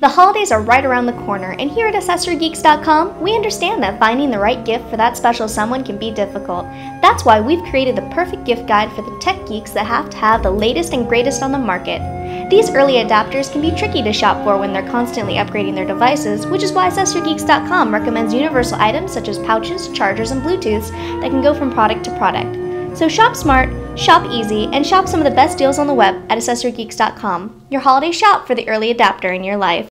The holidays are right around the corner, and here at AccessoryGeeks.com, we understand that finding the right gift for that special someone can be difficult. That's why we've created the perfect gift guide for the tech geeks that have to have the latest and greatest on the market. These early adapters can be tricky to shop for when they're constantly upgrading their devices, which is why AccessoryGeeks.com recommends universal items such as pouches, chargers, and Bluetooths that can go from product to product. So shop smart, shop easy, and shop some of the best deals on the web at AccessoryGeeks.com. Your holiday shop for the early adapter in your life.